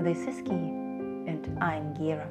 This is Ki, and I'm Gera.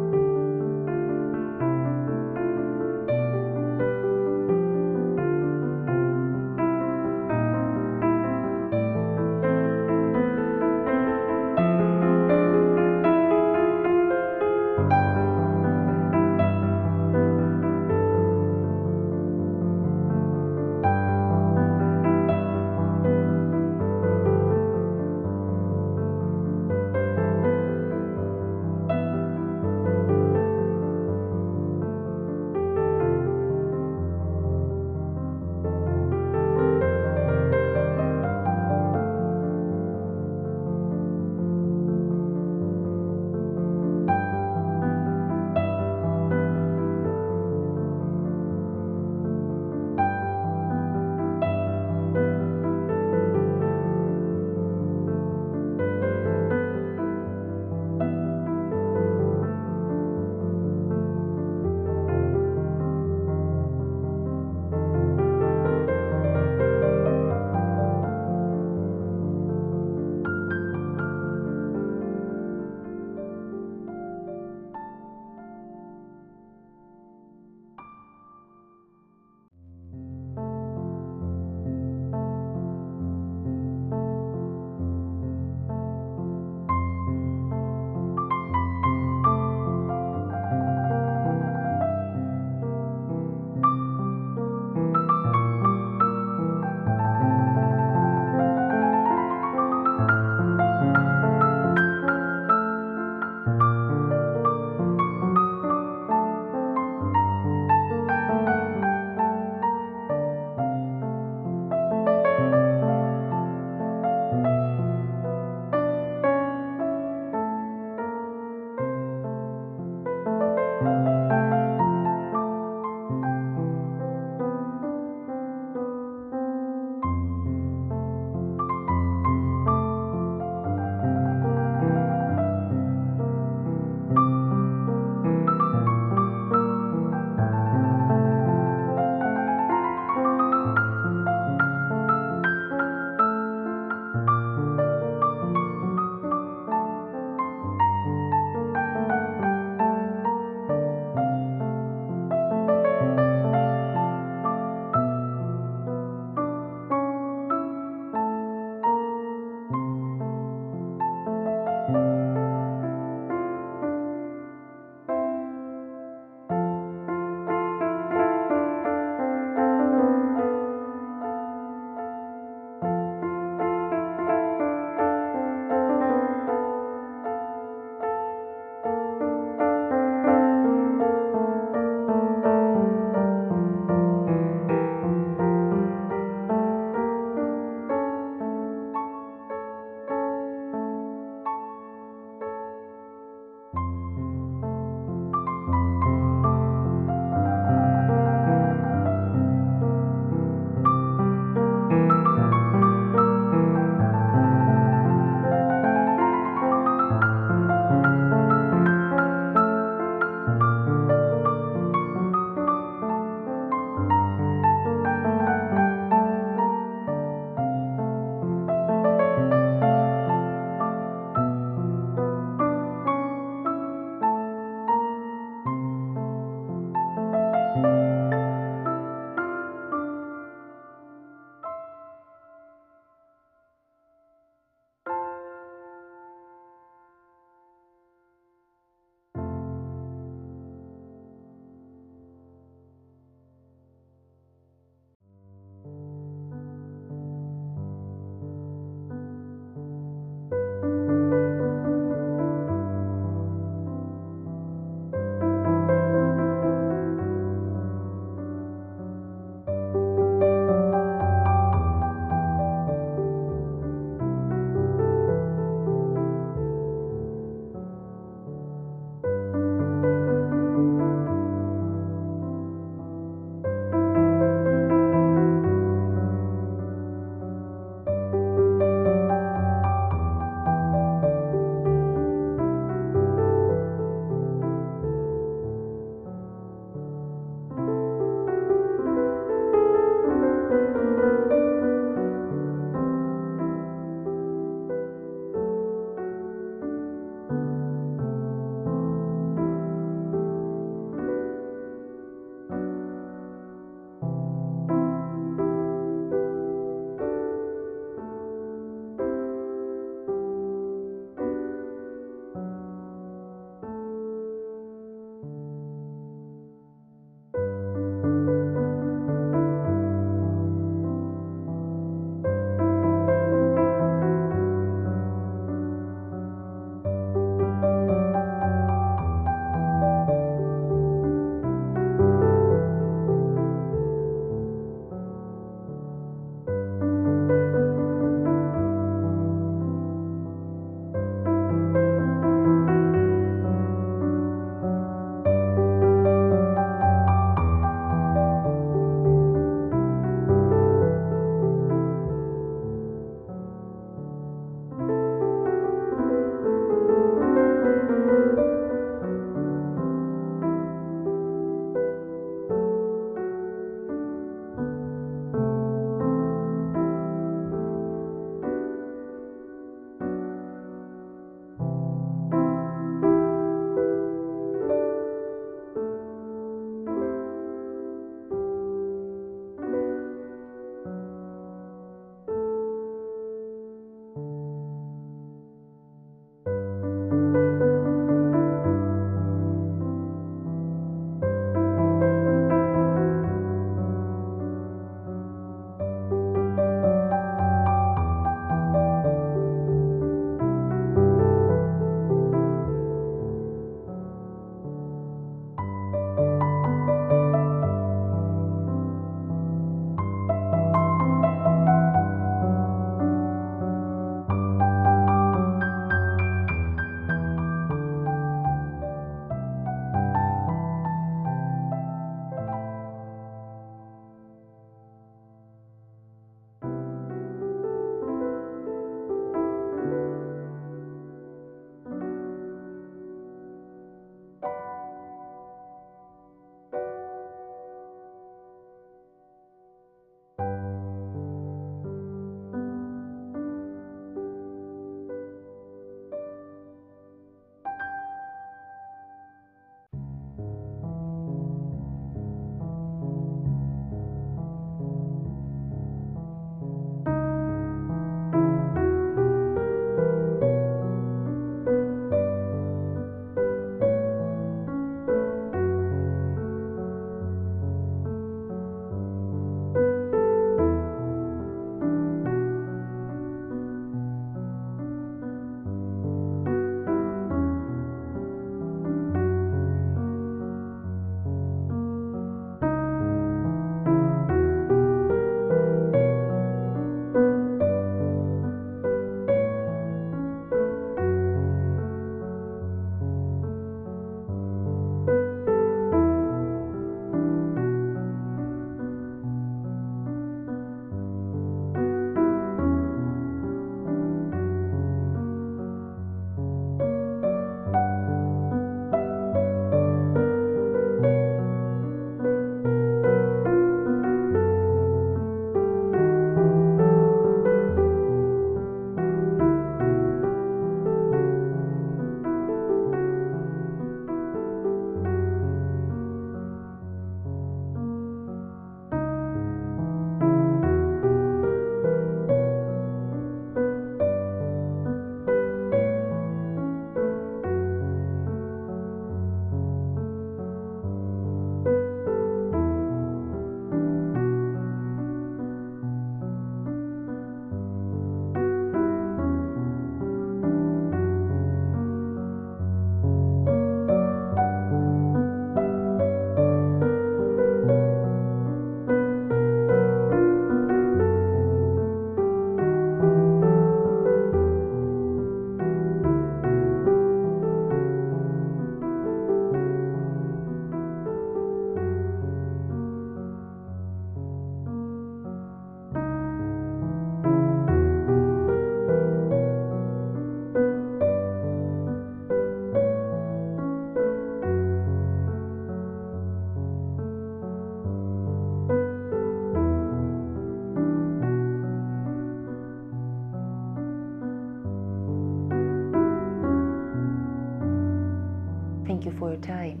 for your time.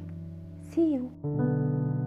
See you.